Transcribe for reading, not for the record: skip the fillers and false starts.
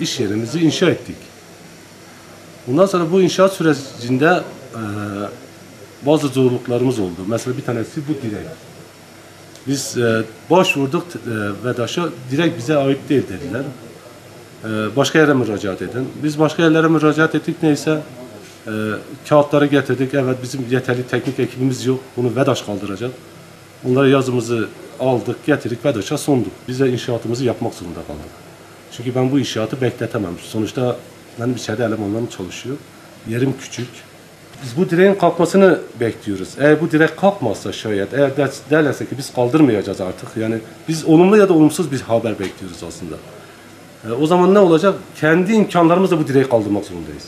iş yerimizi inşa ettik. Bundan sonra bu inşaat sürecinde bazı zorluklarımız oldu. Mesela bir tanesi bu direk. Biz başvurduk VEDAŞ'a, direkt bize ait değil dediler. Başka yere müracaat edin. Biz başka yerlere müracaat ettik, neyse kağıtları getirdik. Evet, bizim yeterli teknik ekibimiz yok. Bunu VEDAŞ kaldıracak. Bunları yazımızı aldık, getirdik, VEDAŞ'a sunduk. Biz de inşaatımızı yapmak zorunda kaldık. Çünkü ben bu inşaatı bekletemem. Sonuçta benim içeride elemanlarım çalışıyor. Yerim küçük. Biz bu direğin kalkmasını bekliyoruz. Eğer bu direk kalkmazsa şayet, eğer derlerse ki biz kaldırmayacağız artık. Yani biz olumlu ya da olumsuz bir haber bekliyoruz aslında. O zaman ne olacak? Kendi imkanlarımızla bu direği kaldırmak zorundayız.